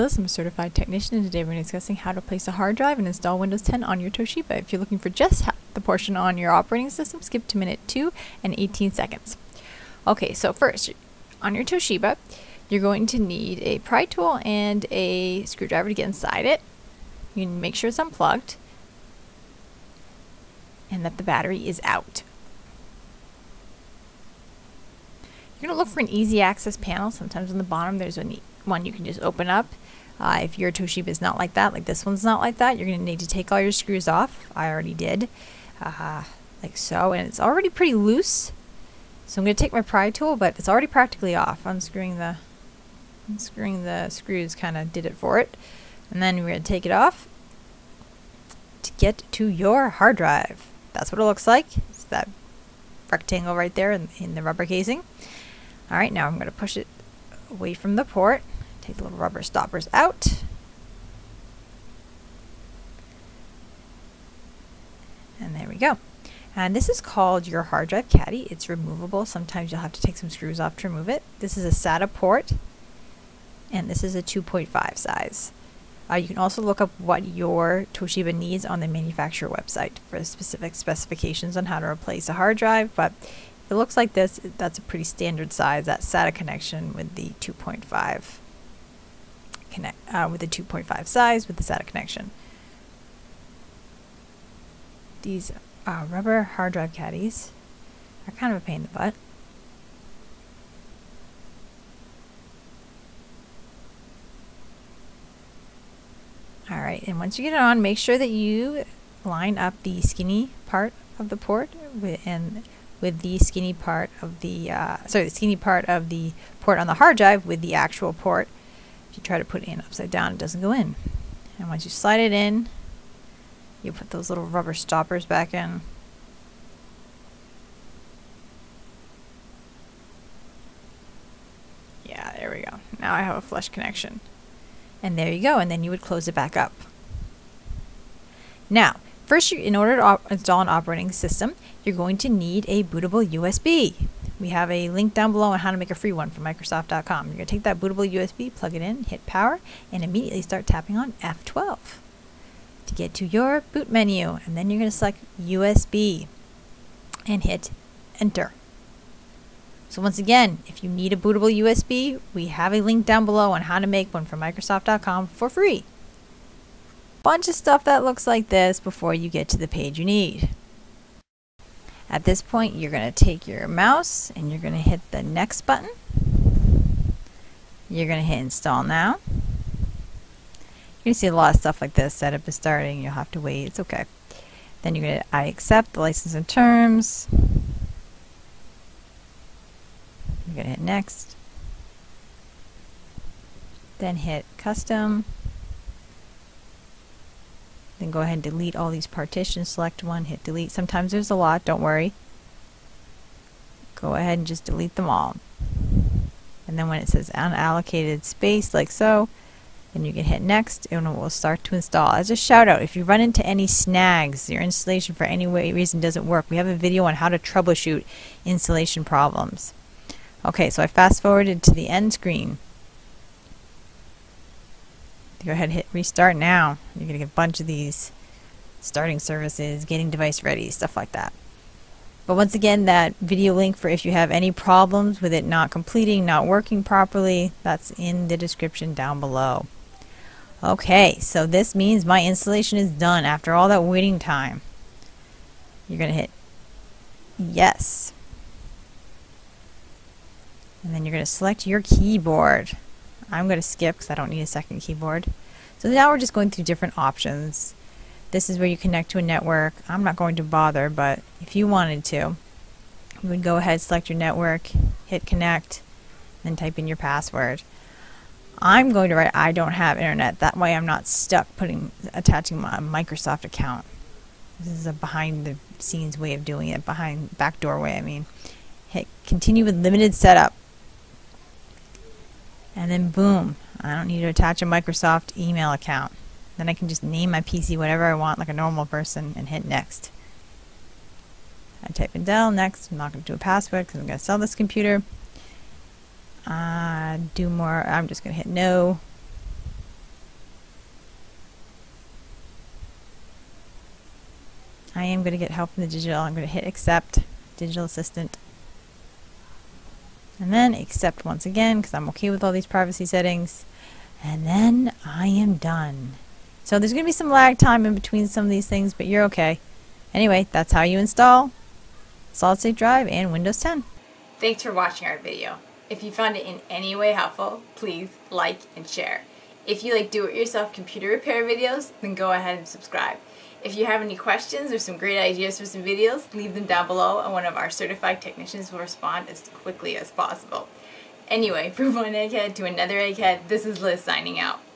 I'm a certified technician, and today we're discussing how to place a hard drive and install Windows 10 on your Toshiba. If you're looking for just the portion on your operating system, skip to minute 2 and 18 seconds. Okay, so first, on your Toshiba, you're going to need a pry tool and a screwdriver to get inside it. You can make sure it's unplugged and that the battery is out. You're going to look for an easy access panel. Sometimes on the bottom there's one you can just open up. If your Toshiba is not like that, like this one's not like that, you're going to need to take all your screws off. I already did, like so, and it's already pretty loose. So I'm going to take my pry tool, but it's already practically off. Unscrewing the screws kind of did it for it. And then we're going to take it off to get to your hard drive. That's what it looks like. It's that rectangle right there in the rubber casing. All right, now I'm going to push it away from the port. Take the little rubber stoppers out. And there we go. And this is called your hard drive caddy. It's removable. Sometimes you'll have to take some screws off to remove it. This is a SATA port, and this is a 2.5 size. You can also look up what your Toshiba needs on the manufacturer website for specific specifications on how to replace a hard drive, but it looks like this. That's a pretty standard size, that SATA connection with the 2.5 size with the SATA connection. These rubber hard drive caddies are kind of a pain in the butt. All right, and once you get it on, make sure that you line up the skinny part of the port with the skinny part of the port on the hard drive with the actual port. If you try to put it in upside down, it doesn't go in. And once you slide it in, you put those little rubber stoppers back in. Yeah, there we go. Now I have a flush connection. And there you go, and then you would close it back up. Now, first, in order to install an operating system, you're going to need a bootable USB. We have a link down below on how to make a free one from Microsoft.com. You're going to take that bootable USB, plug it in, hit power, and immediately start tapping on F12 to get to your boot menu. And then you're going to select USB and hit enter. So once again, if you need a bootable USB, we have a link down below on how to make one from Microsoft.com for free. Bunch of stuff that looks like this before you get to the page you need. At this point, you're going to take your mouse and you're going to hit the next button. You're going to hit install now. You're going to see a lot of stuff like this. Setup is starting. You'll have to wait. It's okay. Then you're going to I accept the license and terms. You're going to hit next, then hit custom, then go ahead and delete all these partitions, select one, hit delete. Sometimes there's a lot, don't worry. Go ahead and just delete them all. And then when it says unallocated space, like so, then you can hit next and it will start to install. As a shout out, if you run into any snags, your installation for any reason doesn't work, we have a video on how to troubleshoot installation problems. Okay, so I fast forwarded to the end screen. Go ahead and hit restart now. You're going to get a bunch of these starting services, getting device ready, stuff like that. But once again, that video link for if you have any problems with it not completing, not working properly, that's in the description down below. Okay, so this means my installation is done after all that waiting time. You're going to hit yes. And then you're going to select your keyboard. I'm going to skip because I don't need a second keyboard. So now we're just going through different options. This is where you connect to a network. I'm not going to bother, but if you wanted to, you would go ahead, select your network, hit connect, then type in your password. I'm going to write I don't have internet. That way I'm not stuck attaching my Microsoft account. This is a behind the scenes way of doing it, backdoor way I mean. Hit continue with limited setup. And then boom, I don't need to attach a Microsoft email account. Then I can just name my PC whatever I want like a normal person and hit next. I type in Dell, next. I'm not going to do a password because I'm going to sell this computer. I'm just going to hit no. I am going to get help from the digital. I'm going to hit accept, digital assistant, and then accept once again because I'm okay with all these privacy settings, and then I am done. So there's going to be some lag time in between some of these things, but you're okay. Anyway, that's how you install Solid State Drive and Windows 10. Thanks for watching our video. If you found it in any way helpful, please like and share. If you like do-it-yourself computer repair videos, then go ahead and subscribe. If you have any questions or some great ideas for some videos, leave them down below and one of our certified technicians will respond as quickly as possible. Anyway, from one egghead to another egghead, this is Liz signing out.